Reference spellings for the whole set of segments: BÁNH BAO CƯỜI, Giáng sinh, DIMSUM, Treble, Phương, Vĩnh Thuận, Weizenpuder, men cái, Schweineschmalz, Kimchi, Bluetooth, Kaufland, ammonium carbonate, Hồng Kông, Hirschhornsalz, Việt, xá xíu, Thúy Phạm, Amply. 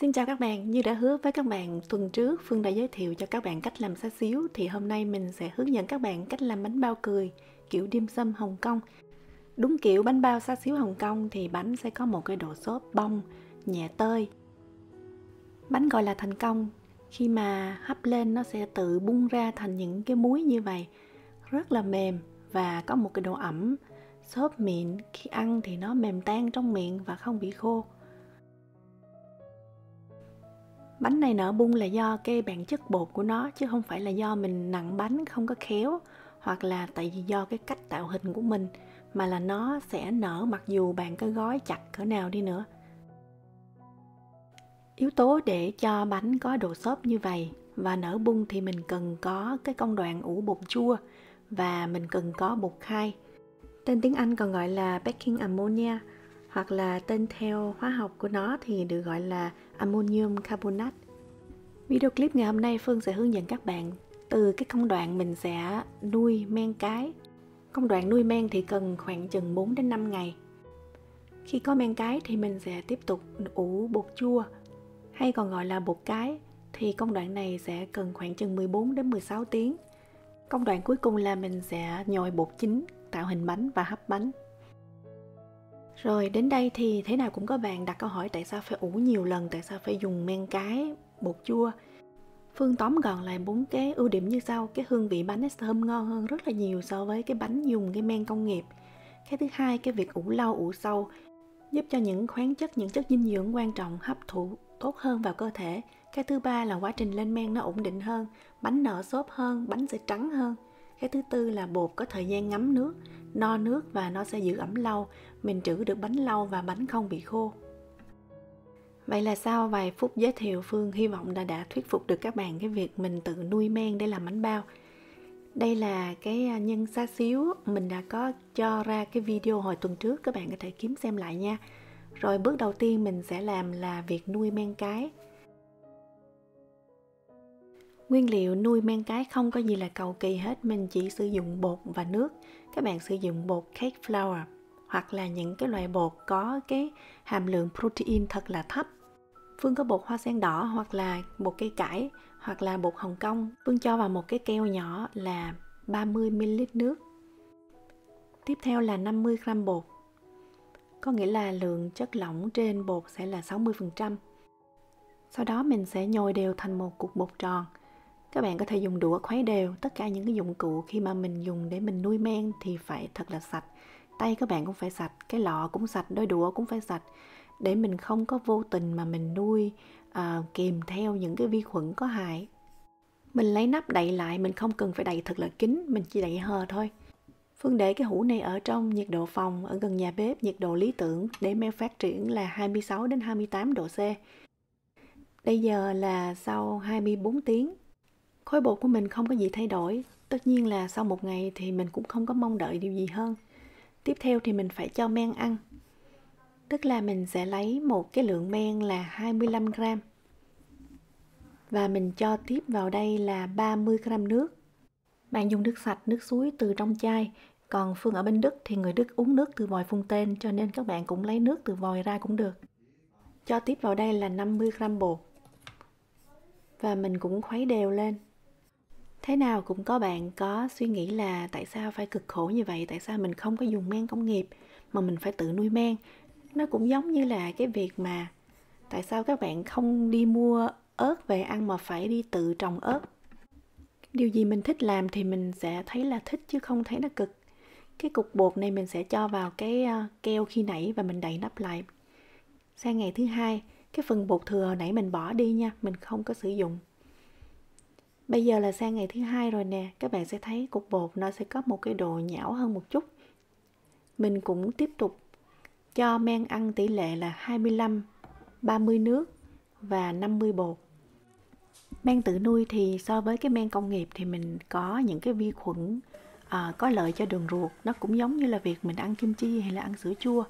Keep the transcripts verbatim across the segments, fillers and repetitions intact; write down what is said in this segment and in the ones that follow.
Xin chào các bạn, như đã hứa với các bạn tuần trước Phương đã giới thiệu cho các bạn cách làm xá xíu thì hôm nay mình sẽ hướng dẫn các bạn cách làm bánh bao cười kiểu dimsum Hồng Kông. Đúng kiểu bánh bao xá xíu Hồng Kông thì bánh sẽ có một cái độ xốp bông, nhẹ tơi. Bánh gọi là thành công khi mà hấp lên nó sẽ tự bung ra thành những cái muối như vậy, rất là mềm và có một cái độ ẩm, xốp mịn, khi ăn thì nó mềm tan trong miệng và không bị khô. Bánh này nở bung là do cái bản chất bột của nó chứ không phải là do mình nặn bánh không có khéo hoặc là tại vì do cái cách tạo hình của mình, mà là nó sẽ nở mặc dù bạn có gói chặt cỡ nào đi nữa. Yếu tố để cho bánh có độ xốp như vậy và nở bung thì mình cần có cái công đoạn ủ bột chua và mình cần có bột khai. Tên tiếng Anh còn gọi là baking ammonia hoặc là tên theo hóa học của nó thì được gọi là ammonium carbonate. Video clip ngày hôm nay Phương sẽ hướng dẫn các bạn từ cái công đoạn mình sẽ nuôi men cái. Công đoạn nuôi men thì cần khoảng chừng bốn đến năm ngày. Khi có men cái thì mình sẽ tiếp tục ủ bột chua hay còn gọi là bột cái, thì công đoạn này sẽ cần khoảng chừng mười bốn đến mười sáu tiếng. Công đoạn cuối cùng là mình sẽ nhồi bột chính, tạo hình bánh và hấp bánh. Rồi đến đây thì thế nào cũng có bạn đặt câu hỏi tại sao phải ủ nhiều lần, tại sao phải dùng men cái, bột chua. Phương tóm gọn lại bốn cái ưu điểm như sau. Cái hương vị bánh sẽ thơm ngon hơn rất là nhiều so với cái bánh dùng cái men công nghiệp. Cái thứ hai, cái việc ủ lâu, ủ sâu giúp cho những khoáng chất, những chất dinh dưỡng quan trọng hấp thụ tốt hơn vào cơ thể. Cái thứ ba là quá trình lên men nó ổn định hơn, bánh nở xốp hơn, bánh sẽ trắng hơn. Cái thứ tư là bột có thời gian ngấm nước, no nước và nó sẽ giữ ẩm lâu, mình trữ được bánh lâu và bánh không bị khô. Vậy là sau vài phút giới thiệu, Phương hy vọng là đã thuyết phục được các bạn cái việc mình tự nuôi men để làm bánh bao. Đây là cái nhân xá xíu mình đã có cho ra cái video hồi tuần trước, các bạn có thể kiếm xem lại nha. Rồi bước đầu tiên mình sẽ làm là việc nuôi men cái. Nguyên liệu nuôi men cái không có gì là cầu kỳ hết, mình chỉ sử dụng bột và nước. Các bạn sử dụng bột cake flour hoặc là những cái loại bột có cái hàm lượng protein thật là thấp. Phương có bột hoa sen đỏ hoặc là bột cây cải hoặc là bột Hồng Kông. Phương cho vào một cái keo nhỏ là ba mươi mi li lít nước. Tiếp theo là năm mươi gam bột, có nghĩa là lượng chất lỏng trên bột sẽ là sáu mươi phần trăm. Sau đó mình sẽ nhồi đều thành một cục bột tròn. Các bạn có thể dùng đũa khuấy đều. Tất cả những cái dụng cụ khi mà mình dùng để mình nuôi men thì phải thật là sạch. Tay các bạn cũng phải sạch, cái lọ cũng sạch, đôi đũa cũng phải sạch, để mình không có vô tình mà mình nuôi à, kèm theo những cái vi khuẩn có hại. Mình lấy nắp đậy lại, mình không cần phải đậy thật là kín, mình chỉ đậy hờ thôi. Phương để cái hũ này ở trong nhiệt độ phòng, ở gần nhà bếp, nhiệt độ lý tưởng để men phát triển là hai mươi sáu đến hai mươi tám độ C. Bây giờ là sau hai mươi bốn tiếng, khối bột của mình không có gì thay đổi. Tất nhiên là sau một ngày thì mình cũng không có mong đợi điều gì hơn. Tiếp theo thì mình phải cho men ăn. Tức là mình sẽ lấy một cái lượng men là hai mươi lăm gam. Và mình cho tiếp vào đây là ba mươi gam nước. Bạn dùng nước sạch, nước suối từ trong chai. Còn Phương ở bên Đức thì người Đức uống nước từ vòi phun tên, cho nên các bạn cũng lấy nước từ vòi ra cũng được. Cho tiếp vào đây là năm mươi gam bột. Và mình cũng khuấy đều lên. Thế nào cũng có bạn có suy nghĩ là tại sao phải cực khổ như vậy, tại sao mình không có dùng men công nghiệp mà mình phải tự nuôi men. Nó cũng giống như là cái việc mà tại sao các bạn không đi mua ớt về ăn mà phải đi tự trồng ớt. Điều gì mình thích làm thì mình sẽ thấy là thích chứ không thấy nó cực. Cái cục bột này mình sẽ cho vào cái keo khi nãy và mình đậy nắp lại. Sang ngày thứ hai, cái phần bột thừa hồi nãy mình bỏ đi nha, mình không có sử dụng. Bây giờ là sang ngày thứ hai rồi nè, các bạn sẽ thấy cục bột nó sẽ có một cái độ nhão hơn một chút. Mình cũng tiếp tục cho men ăn tỷ lệ là hai mươi lăm, ba mươi nước và năm mươi bột. Men tự nuôi thì so với cái men công nghiệp thì mình có những cái vi khuẩn à, có lợi cho đường ruột. Nó cũng giống như là việc mình ăn kim chi hay là ăn sữa chua.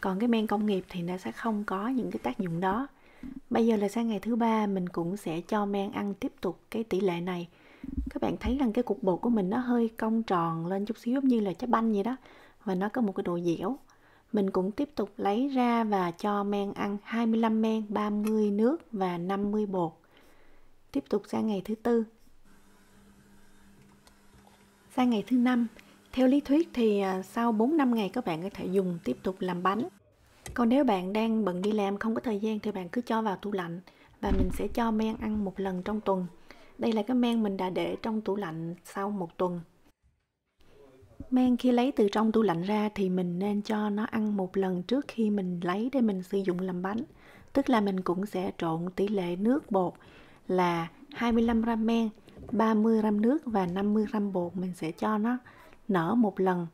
Còn cái men công nghiệp thì nó sẽ không có những cái tác dụng đó. Bây giờ là sang ngày thứ ba, mình cũng sẽ cho men ăn tiếp tục cái tỷ lệ này. Các bạn thấy rằng cái cục bột của mình nó hơi cong tròn lên chút xíu, giống như là trái banh vậy đó. Và nó có một cái độ dẻo. Mình cũng tiếp tục lấy ra và cho men ăn hai mươi lăm men, ba mươi nước và năm mươi bột. Tiếp tục sang ngày thứ tư. Sang ngày thứ năm, theo lý thuyết thì sau bốn năm ngày các bạn có thể dùng tiếp tục làm bánh. Còn nếu bạn đang bận đi làm không có thời gian thì bạn cứ cho vào tủ lạnh và mình sẽ cho men ăn một lần trong tuần. Đây là cái men mình đã để trong tủ lạnh sau một tuần. Men khi lấy từ trong tủ lạnh ra thì mình nên cho nó ăn một lần trước khi mình lấy để mình sử dụng làm bánh. Tức là mình cũng sẽ trộn tỷ lệ nước bột là hai mươi lăm gam men, ba mươi gam nước và năm mươi gam bột, mình sẽ cho nó nở một lần.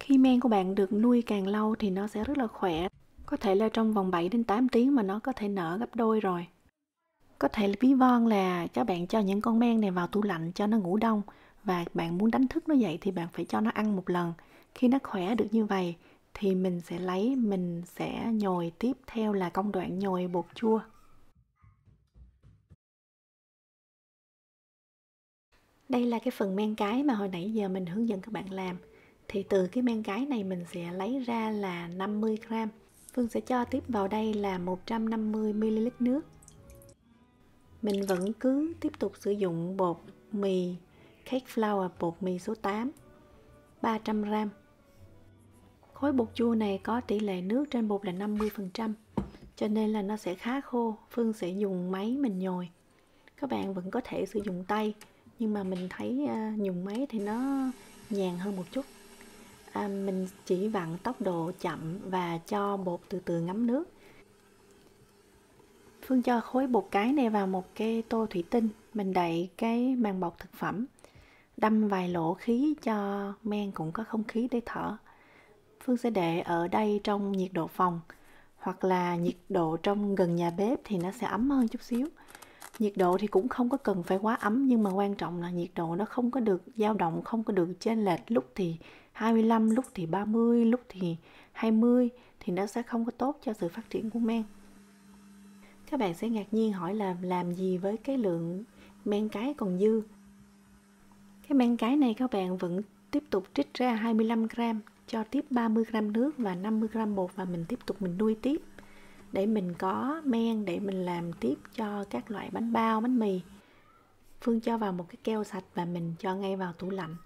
Khi men của bạn được nuôi càng lâu thì nó sẽ rất là khỏe. Có thể là trong vòng bảy đến tám tiếng mà nó có thể nở gấp đôi rồi. Có thể là ví von là các bạn cho những con men này vào tủ lạnh cho nó ngủ đông và bạn muốn đánh thức nó dậy thì bạn phải cho nó ăn một lần. Khi nó khỏe được như vậy thì mình sẽ lấy, mình sẽ nhồi, tiếp theo là công đoạn nhồi bột chua. Đây là cái phần men cái mà hồi nãy giờ mình hướng dẫn các bạn làm. Thì từ cái men cái này mình sẽ lấy ra là năm mươi gam. Phương sẽ cho tiếp vào đây là một trăm năm mươi mi li lít nước. Mình vẫn cứ tiếp tục sử dụng bột mì cake flour, bột mì số tám, ba trăm gam. Khối bột chua này có tỷ lệ nước trên bột là năm mươi phần trăm, cho nên là nó sẽ khá khô. Phương sẽ dùng máy mình nhồi. Các bạn vẫn có thể sử dụng tay, nhưng mà mình thấy dùng máy thì nó nhàn hơn một chút. À, mình chỉ vặn tốc độ chậm và cho bột từ từ ngấm nước. Phương cho khối bột cái này vào một cái tô thủy tinh. Mình đậy cái màng bọc thực phẩm, đâm vài lỗ khí cho men cũng có không khí để thở. Phương sẽ để ở đây trong nhiệt độ phòng, hoặc là nhiệt độ trong gần nhà bếp thì nó sẽ ấm hơn chút xíu. Nhiệt độ thì cũng không có cần phải quá ấm, nhưng mà quan trọng là nhiệt độ nó không có được dao động, không có được chênh lệch, lúc thì hai mươi lăm, lúc thì ba mươi, lúc thì hai mươi, thì nó sẽ không có tốt cho sự phát triển của men. Các bạn sẽ ngạc nhiên hỏi là làm gì với cái lượng men cái còn dư. Cái men cái này các bạn vẫn tiếp tục trích ra hai mươi lăm gam, cho tiếp ba mươi gam nước và năm mươi gam bột, và mình tiếp tục mình nuôi tiếp để mình có men để mình làm tiếp cho các loại bánh bao, bánh mì. Phương cho vào một cái keo sạch và mình cho ngay vào tủ lạnh.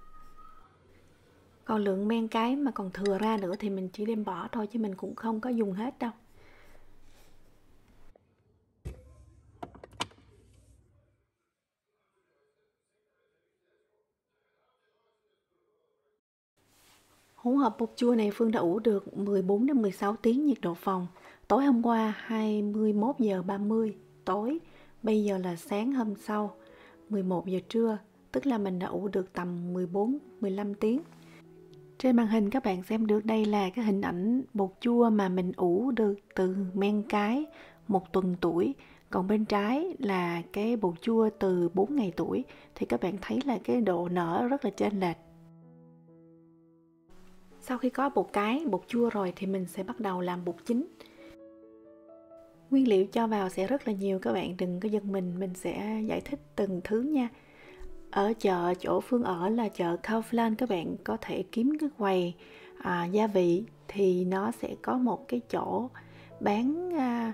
Còn lượng men cái mà còn thừa ra nữa thì mình chỉ đem bỏ thôi, chứ mình cũng không có dùng hết đâu. Hỗn hợp bột chua này Phương đã ủ được mười bốn đến mười sáu tiếng nhiệt độ phòng. Tối hôm qua hai mươi mốt giờ ba mươi tối, bây giờ là sáng hôm sau mười một giờ trưa, tức là mình đã ủ được tầm mười bốn mười lăm tiếng. Trên màn hình các bạn xem được đây là cái hình ảnh bột chua mà mình ủ được từ men cái một tuần tuổi. Còn bên trái là cái bột chua từ bốn ngày tuổi, thì các bạn thấy là cái độ nở rất là chênh lệch. Sau khi có bột cái, bột chua rồi thì mình sẽ bắt đầu làm bột chính. Nguyên liệu cho vào sẽ rất là nhiều, các bạn đừng có giận mình, mình sẽ giải thích từng thứ nha. Ở chợ chỗ Phương ở là chợ Kaufland, các bạn có thể kiếm cái quầy à, gia vị, thì nó sẽ có một cái chỗ bán à,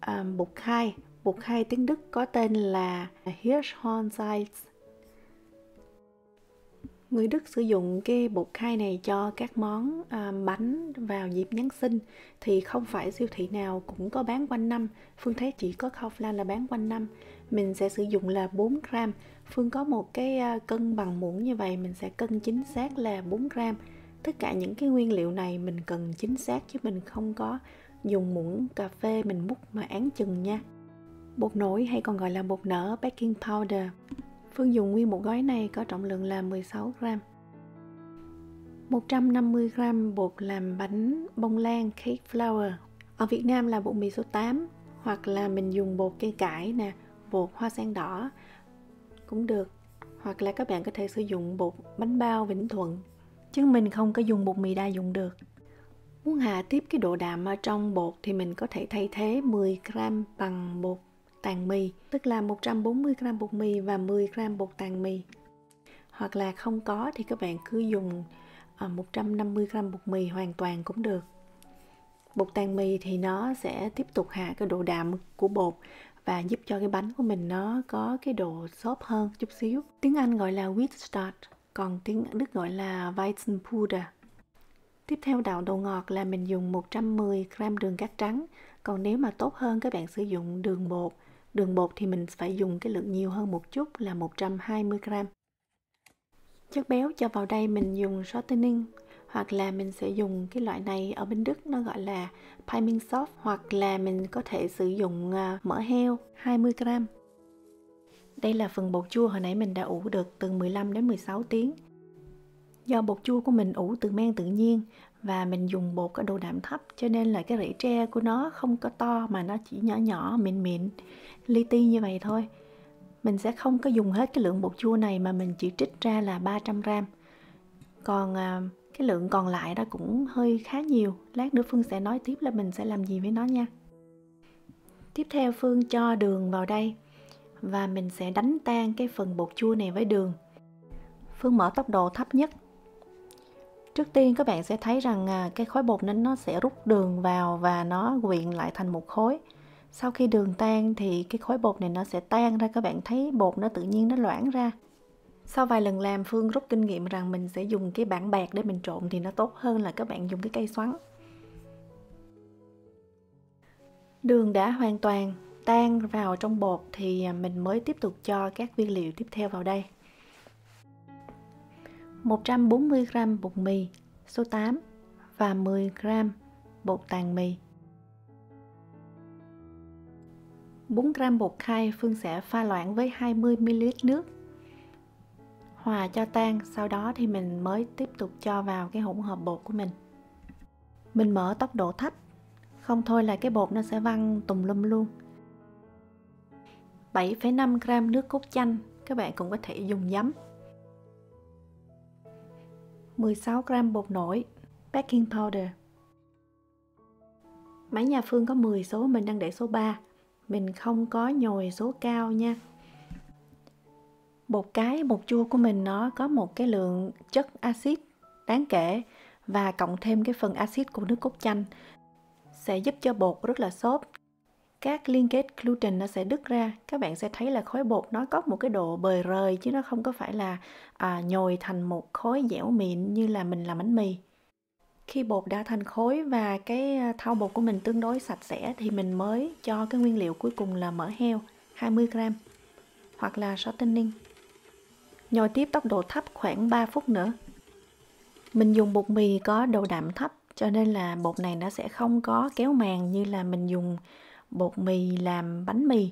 à, bột khai, bột khai tiếng Đức có tên là Hirschhornsalz. Người Đức sử dụng cái bột khai này cho các món à, bánh vào dịp Giáng sinh, thì không phải siêu thị nào cũng có bán quanh năm. Phương thấy chỉ có Kaufland là bán quanh năm. Mình sẽ sử dụng là bốn gam. Phương có một cái cân bằng muỗng như vậy, mình sẽ cân chính xác là bốn gam. Tất cả những cái nguyên liệu này mình cần chính xác, chứ mình không có dùng muỗng cà phê mình múc mà án chừng nha. Bột nổi hay còn gọi là bột nở, baking powder. Phương dùng nguyên một gói này có trọng lượng là mười sáu gam. một trăm năm mươi gam bột làm bánh bông lan, cake flour. Ở Việt Nam là bột mì số tám, hoặc là mình dùng bột cây cải nè, bột hoa sen đỏ cũng được. Hoặc là các bạn có thể sử dụng bột bánh bao Vĩnh Thuận, chứ mình không có dùng bột mì đa dụng được. Muốn hạ tiếp cái độ đạm ở trong bột thì mình có thể thay thế mười gam bằng bột tàn mì, tức là một trăm bốn mươi gam bột mì và mười gam bột tàn mì. Hoặc là không có thì các bạn cứ dùng một trăm năm mươi gam bột mì hoàn toàn cũng được. Bột tan mì thì nó sẽ tiếp tục hạ cái độ đạm của bột và giúp cho cái bánh của mình nó có cái độ xốp hơn chút xíu. Tiếng Anh gọi là wheat starch, còn tiếng Đức gọi là Weizenpuder. Tiếp theo đảo đồ ngọt là mình dùng một trăm mười gam đường cát trắng. Còn nếu mà tốt hơn các bạn sử dụng đường bột. Đường bột thì mình phải dùng cái lượng nhiều hơn một chút là một trăm hai mươi gam. Chất béo cho vào đây mình dùng shortening, hoặc là mình sẽ dùng cái loại này ở bên Đức nó gọi là priming soft, hoặc là mình có thể sử dụng mỡ heo hai mươi gam. Đây là phần bột chua hồi nãy mình đã ủ được từ mười lăm đến mười sáu tiếng. Do bột chua của mình ủ từ men tự nhiên và mình dùng bột có độ đạm thấp cho nên là cái rễ tre của nó không có to mà nó chỉ nhỏ nhỏ mịn mịn li ti như vậy thôi. Mình sẽ không có dùng hết cái lượng bột chua này mà mình chỉ trích ra là ba trăm gam. Còn cái lượng còn lại đó cũng hơi khá nhiều. Lát nữa Phương sẽ nói tiếp là mình sẽ làm gì với nó nha. Tiếp theo Phương cho đường vào đây và mình sẽ đánh tan cái phần bột chua này với đường. Phương mở tốc độ thấp nhất. Trước tiên các bạn sẽ thấy rằng cái khối bột nên nó sẽ rút đường vào và nó quyện lại thành một khối. Sau khi đường tan thì cái khối bột này nó sẽ tan ra, các bạn thấy bột nó tự nhiên nó loãng ra. Sau vài lần làm Phương rút kinh nghiệm rằng mình sẽ dùng cái bảng bạc để mình trộn thì nó tốt hơn là các bạn dùng cái cây xoắn. Đường đã hoàn toàn tan vào trong bột thì mình mới tiếp tục cho các nguyên liệu tiếp theo vào đây. một trăm bốn mươi gam bột mì số tám và mười gam bột tàn mì. bốn gam bột khai Phương sẽ pha loãng với hai mươi mi li lít nước. Hòa cho tan, sau đó thì mình mới tiếp tục cho vào cái hỗn hợp bột của mình. Mình mở tốc độ thấp, không thôi là cái bột nó sẽ văng tùm lum luôn. bảy phẩy năm gam nước cốt chanh, các bạn cũng có thể dùng giấm. mười sáu gam bột nổi, baking powder. Máy nhà Phương có mười số, mình đang để số ba. Mình không có nhồi số cao nha. Bột cái, bột chua của mình nó có một cái lượng chất axit đáng kể và cộng thêm cái phần axit của nước cốt chanh sẽ giúp cho bột rất là xốp. Các liên kết gluten nó sẽ đứt ra. Các bạn sẽ thấy là khối bột nó có một cái độ bời rời chứ nó không có phải là à, nhồi thành một khối dẻo mịn như là mình làm bánh mì. Khi bột đã thành khối và cái thau bột của mình tương đối sạch sẽ thì mình mới cho cái nguyên liệu cuối cùng là mỡ heo hai mươi gam hoặc là shortening. Nhồi tiếp tốc độ thấp khoảng ba phút nữa. Mình dùng bột mì có độ đạm thấp cho nên là bột này nó sẽ không có kéo màng như là mình dùng bột mì làm bánh mì.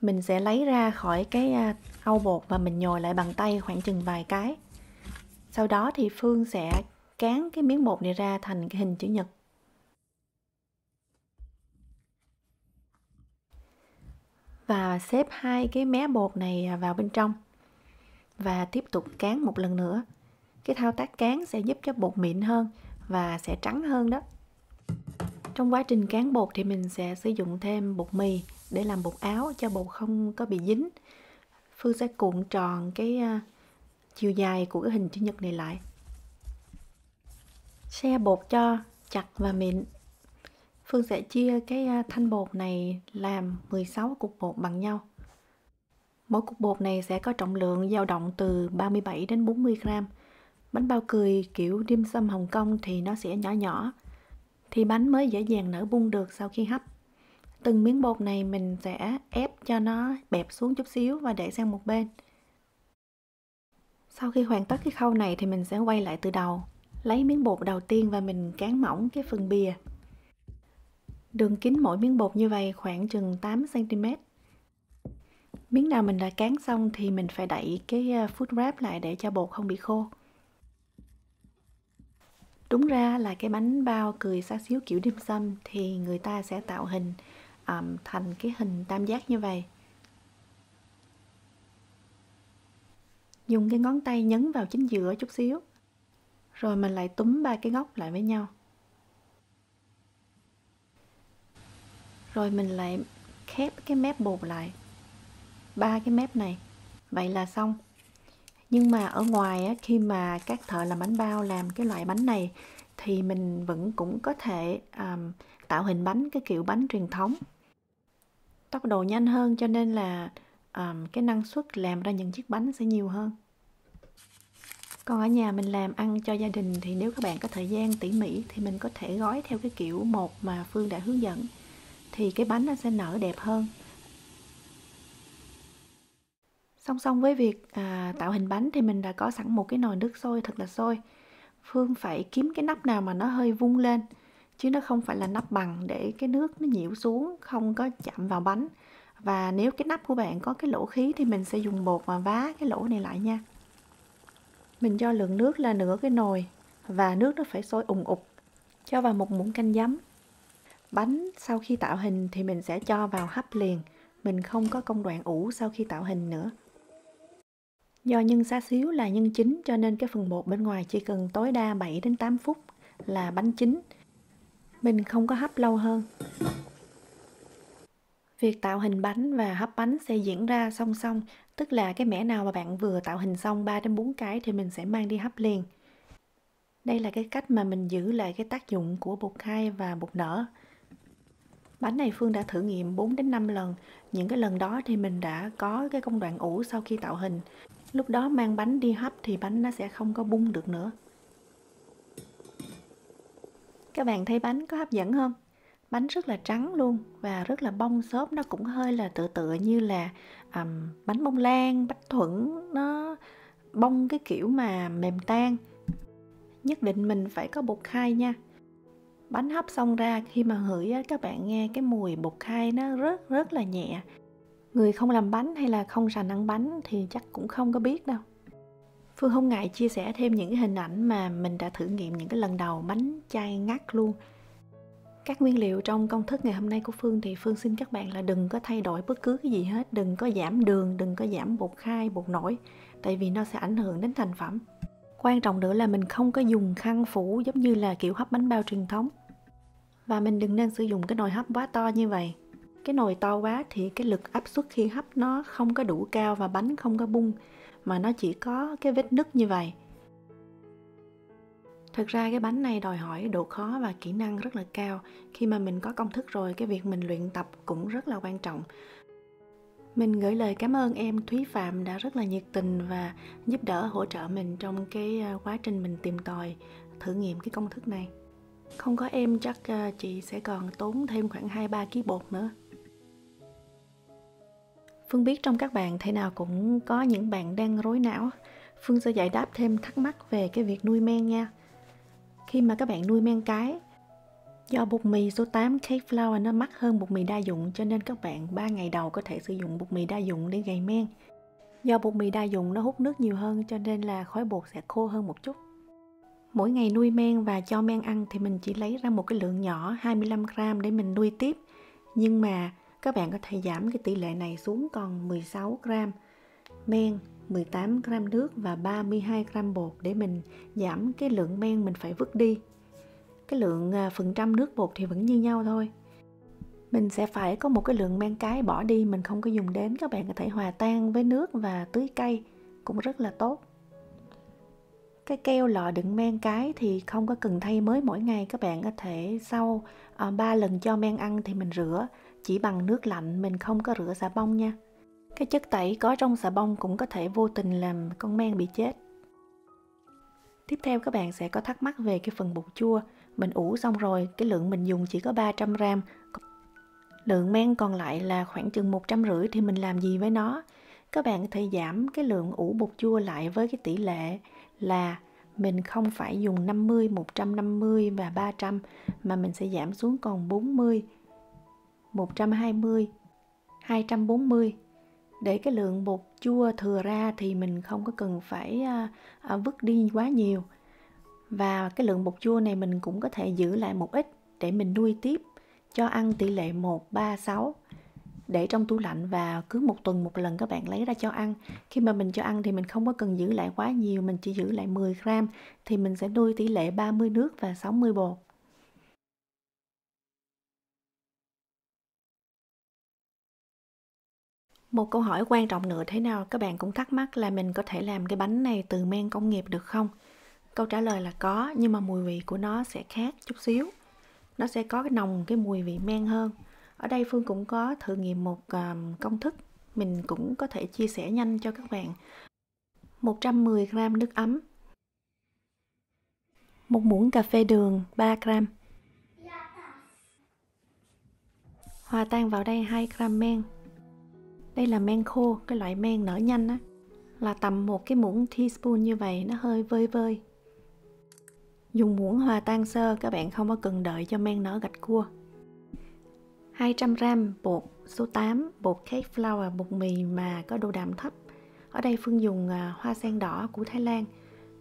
Mình sẽ lấy ra khỏi cái thau bột và mình nhồi lại bằng tay khoảng chừng vài cái. Sau đó thì Phương sẽ cán cái miếng bột này ra thành cái hình chữ nhật. Và xếp hai cái mé bột này vào bên trong. Và tiếp tục cán một lần nữa. Cái thao tác cán sẽ giúp cho bột mịn hơn và sẽ trắng hơn đó. Trong quá trình cán bột thì mình sẽ sử dụng thêm bột mì để làm bột áo cho bột không có bị dính. Phương sẽ cuộn tròn cái chiều dài của cái hình chữ nhật này lại. Xe bột cho chặt và mịn. Phương sẽ chia cái thanh bột này làm mười sáu cục bột bằng nhau. Mỗi cục bột này sẽ có trọng lượng dao động từ ba mươi bảy đến bốn mươi gam. Bánh bao cười kiểu dimsum Hồng Kông thì nó sẽ nhỏ nhỏ, thì bánh mới dễ dàng nở bung được sau khi hấp. Từng miếng bột này mình sẽ ép cho nó bẹp xuống chút xíu và để sang một bên. Sau khi hoàn tất cái khâu này thì mình sẽ quay lại từ đầu. Lấy miếng bột đầu tiên và mình cán mỏng cái phần bìa. Đường kính mỗi miếng bột như vậy khoảng chừng tám xăng ti mét. Miếng nào mình đã cán xong thì mình phải đậy cái food wrap lại để cho bột không bị khô. Đúng ra là cái bánh bao cười xá xíu kiểu dim sum thì người ta sẽ tạo hình um, thành cái hình tam giác như vậy. Dùng cái ngón tay nhấn vào chính giữa chút xíu. Rồi mình lại túm ba cái góc lại với nhau. Rồi mình lại khép cái mép bột lại. Ba cái mép này. Vậy là xong. Nhưng mà ở ngoài á, khi mà các thợ làm bánh bao làm cái loại bánh này thì mình vẫn cũng có thể um, tạo hình bánh cái kiểu bánh truyền thống. Tốc độ nhanh hơn cho nên là um, cái năng suất làm ra những chiếc bánh sẽ nhiều hơn. Còn ở nhà mình làm ăn cho gia đình thì nếu các bạn có thời gian tỉ mỉ thì mình có thể gói theo cái kiểu một mà Phương đã hướng dẫn, thì cái bánh nó sẽ nở đẹp hơn. Song song với việc à, tạo hình bánh thì mình đã có sẵn một cái nồi nước sôi thật là sôi. Phương phải kiếm cái nắp nào mà nó hơi vung lên, chứ nó không phải là nắp bằng để cái nước nó nhiễu xuống, không có chạm vào bánh. Và nếu cái nắp của bạn có cái lỗ khí thì mình sẽ dùng bột mà vá cái lỗ này lại nha. Mình cho lượng nước là nửa cái nồi và nước nó phải sôi ùng ục. Cho vào một muỗng canh giấm. Bánh sau khi tạo hình thì mình sẽ cho vào hấp liền. Mình không có công đoạn ủ sau khi tạo hình nữa. Do nhân xá xíu là nhân chín cho nên cái phần bột bên ngoài chỉ cần tối đa bảy đến tám phút là bánh chín. Mình không có hấp lâu hơn. Việc tạo hình bánh và hấp bánh sẽ diễn ra song song, tức là cái mẻ nào mà bạn vừa tạo hình xong ba đến bốn cái thì mình sẽ mang đi hấp liền. Đây là cái cách mà mình giữ lại cái tác dụng của bột khai và bột nở. Bánh này Phương đã thử nghiệm bốn đến năm lần, những cái lần đó thì mình đã có cái công đoạn ủ sau khi tạo hình. Lúc đó mang bánh đi hấp thì bánh nó sẽ không có bung được nữa. Các bạn thấy bánh có hấp dẫn không? Bánh rất là trắng luôn và rất là bông xốp, nó cũng hơi là tựa tựa như là um, bánh bông lan, bánh thuẫn, nó bông cái kiểu mà mềm tan. Nhất định mình phải có bột khai nha. Bánh hấp xong ra khi mà ngửi các bạn nghe cái mùi bột khai nó rất rất là nhẹ. Người không làm bánh hay là không rành ăn bánh thì chắc cũng không có biết đâu. Phương không ngại chia sẻ thêm những hình ảnh mà mình đã thử nghiệm những cái lần đầu bánh chai ngắt luôn. Các nguyên liệu trong công thức ngày hôm nay của Phương thì Phương xin các bạn là đừng có thay đổi bất cứ cái gì hết. Đừng có giảm đường, đừng có giảm bột khai, bột nổi. Tại vì nó sẽ ảnh hưởng đến thành phẩm. Quan trọng nữa là mình không có dùng khăn phủ giống như là kiểu hấp bánh bao truyền thống. Và mình đừng nên sử dụng cái nồi hấp quá to như vậy. Cái nồi to quá thì cái lực áp suất khi hấp nó không có đủ cao và bánh không có bung, mà nó chỉ có cái vết nứt như vậy. Thật ra cái bánh này đòi hỏi độ khó và kỹ năng rất là cao. Khi mà mình có công thức rồi, cái việc mình luyện tập cũng rất là quan trọng. Mình gửi lời cảm ơn em Thúy Phạm đã rất là nhiệt tình và giúp đỡ hỗ trợ mình trong cái quá trình mình tìm tòi, thử nghiệm cái công thức này. Không có em chắc chị sẽ còn tốn thêm khoảng hai ba ký bột nữa. Phương biết trong các bạn thế nào cũng có những bạn đang rối não. Phương sẽ giải đáp thêm thắc mắc về cái việc nuôi men nha. Khi mà các bạn nuôi men cái, do bột mì số tám cake flour nó mắc hơn bột mì đa dụng cho nên các bạn ba ngày đầu có thể sử dụng bột mì đa dụng để gầy men. Do bột mì đa dụng nó hút nước nhiều hơn cho nên là khói bột sẽ khô hơn một chút. Mỗi ngày nuôi men và cho men ăn thì mình chỉ lấy ra một cái lượng nhỏ hai mươi lăm gam để mình nuôi tiếp. Nhưng mà các bạn có thể giảm cái tỷ lệ này xuống còn mười sáu gam men, mười tám gam nước và ba mươi hai gam bột để mình giảm cái lượng men mình phải vứt đi. Cái lượng phần trăm nước bột thì vẫn như nhau thôi. Mình sẽ phải có một cái lượng men cái bỏ đi mình không có dùng đến. Các bạn có thể hòa tan với nước và tưới cây cũng rất là tốt. Cái keo lọ đựng men cái thì không có cần thay mới mỗi ngày. Các bạn có thể sau ba lần cho men ăn thì mình rửa chỉ bằng nước lạnh, mình không có rửa xà bông nha. Cái chất tẩy có trong xà bông cũng có thể vô tình làm con men bị chết. Tiếp theo các bạn sẽ có thắc mắc về cái phần bột chua. Mình ủ xong rồi, cái lượng mình dùng chỉ có ba trăm gam. Lượng men còn lại là khoảng chừng một trăm năm mươi thì mình làm gì với nó? Các bạn có thể giảm cái lượng ủ bột chua lại với cái tỷ lệ là mình không phải dùng năm mươi, một trăm năm mươi và ba trăm mà mình sẽ giảm xuống còn bốn mươi, một trăm hai mươi, hai trăm bốn mươi. Để cái lượng bột chua thừa ra thì mình không có cần phải vứt đi quá nhiều. Và cái lượng bột chua này mình cũng có thể giữ lại một ít để mình nuôi tiếp, cho ăn tỷ lệ một, ba, sáu. Để trong tủ lạnh và cứ một tuần một lần các bạn lấy ra cho ăn. Khi mà mình cho ăn thì mình không có cần giữ lại quá nhiều, mình chỉ giữ lại mười gam thì mình sẽ nuôi tỷ lệ ba mươi nước và sáu mươi bột. Một câu hỏi quan trọng nữa thế nào các bạn cũng thắc mắc là mình có thể làm cái bánh này từ men công nghiệp được không? Câu trả lời là có, nhưng mà mùi vị của nó sẽ khác chút xíu. Nó sẽ có cái nồng, cái mùi vị men hơn. Ở đây Phương cũng có thử nghiệm một công thức, mình cũng có thể chia sẻ nhanh cho các bạn. một trăm mười gam nước ấm, một muỗng cà phê đường ba gam, hòa tan vào đây hai gam men. Đây là men khô, cái loại men nở nhanh á, là tầm một cái muỗng teaspoon như vậy, nó hơi vơi vơi. Dùng muỗng hòa tan sơ, các bạn không có cần đợi cho men nở gạch cua. hai trăm gam bột số tám, bột cake flour, bột mì mà có độ đạm thấp. Ở đây Phương dùng hoa sen đỏ của Thái Lan.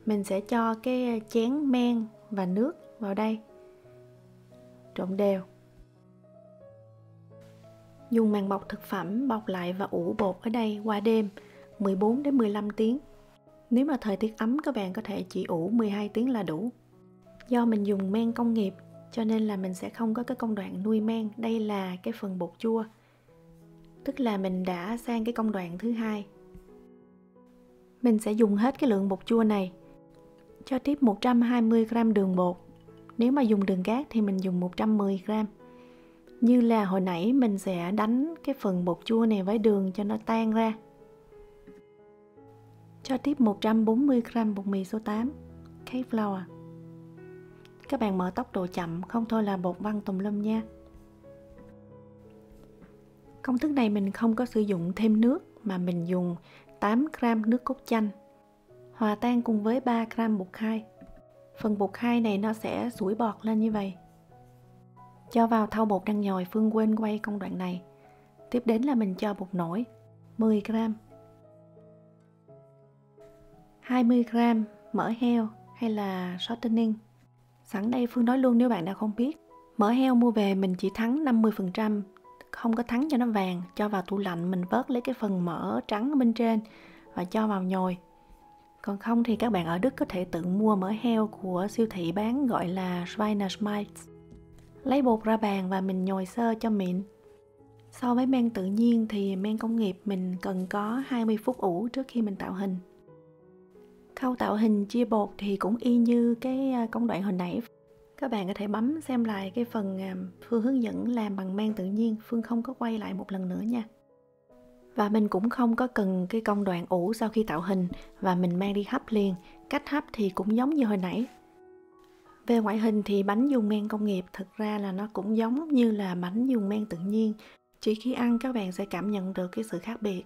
Mình sẽ cho cái chén men và nước vào đây, trộn đều. Dùng màng bọc thực phẩm bọc lại và ủ bột ở đây qua đêm mười bốn đến mười lăm tiếng. Nếu mà thời tiết ấm các bạn có thể chỉ ủ mười hai tiếng là đủ. Do mình dùng men công nghiệp cho nên là mình sẽ không có cái công đoạn nuôi men. Đây là cái phần bột chua, tức là mình đã sang cái công đoạn thứ hai. Mình sẽ dùng hết cái lượng bột chua này. Cho tiếp một trăm hai mươi gam đường bột. Nếu mà dùng đường cát thì mình dùng một trăm mười gam. Như là hồi nãy mình sẽ đánh cái phần bột chua này với đường cho nó tan ra. Cho tiếp một trăm bốn mươi gam bột mì số tám, cake flour. Các bạn mở tốc độ chậm, không thôi là bột văng tùm lum nha. Công thức này mình không có sử dụng thêm nước, mà mình dùng tám gam nước cốt chanh, hòa tan cùng với ba gam bột khai. Phần bột khai này nó sẽ sủi bọt lên như vậy. Cho vào thau bột đang nhồi, Phương quên quay công đoạn này. Tiếp đến là mình cho bột nổi mười gam, hai mươi gam mỡ heo hay là shortening. Sẵn đây Phương nói luôn, nếu bạn đã không biết, mỡ heo mua về mình chỉ thắng năm mươi phần trăm, không có thắng cho nó vàng. Cho vào tủ lạnh, mình vớt lấy cái phần mỡ trắng ở bên trên và cho vào nhồi. Còn không thì các bạn ở Đức có thể tự mua mỡ heo của siêu thị bán gọi là Schweineschmalz. Lấy bột ra bàn và mình nhồi sơ cho mịn. So với men tự nhiên thì men công nghiệp mình cần có hai mươi phút ủ trước khi mình tạo hình. Khâu tạo hình chia bột thì cũng y như cái công đoạn hồi nãy. Các bạn có thể bấm xem lại cái phần Phương hướng dẫn làm bằng men tự nhiên, Phương không có quay lại một lần nữa nha. Và mình cũng không có cần cái công đoạn ủ sau khi tạo hình và mình mang đi hấp liền. Cách hấp thì cũng giống như hồi nãy. Về ngoại hình thì bánh dùng men công nghiệp thực ra là nó cũng giống như là bánh dùng men tự nhiên. Chỉ khi ăn các bạn sẽ cảm nhận được cái sự khác biệt.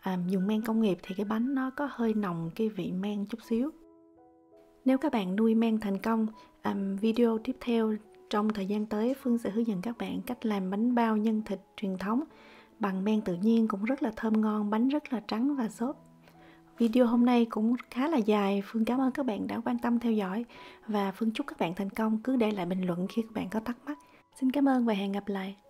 À, dùng men công nghiệp thì cái bánh nó có hơi nồng cái vị men chút xíu. Nếu các bạn nuôi men thành công, à, video tiếp theo trong thời gian tới Phương sẽ hướng dẫn các bạn cách làm bánh bao nhân thịt truyền thống bằng men tự nhiên cũng rất là thơm ngon, bánh rất là trắng và xốp. Video hôm nay cũng khá là dài, Phương cảm ơn các bạn đã quan tâm theo dõi và Phương chúc các bạn thành công. Cứ để lại bình luận khi các bạn có thắc mắc. Xin cảm ơn và hẹn gặp lại.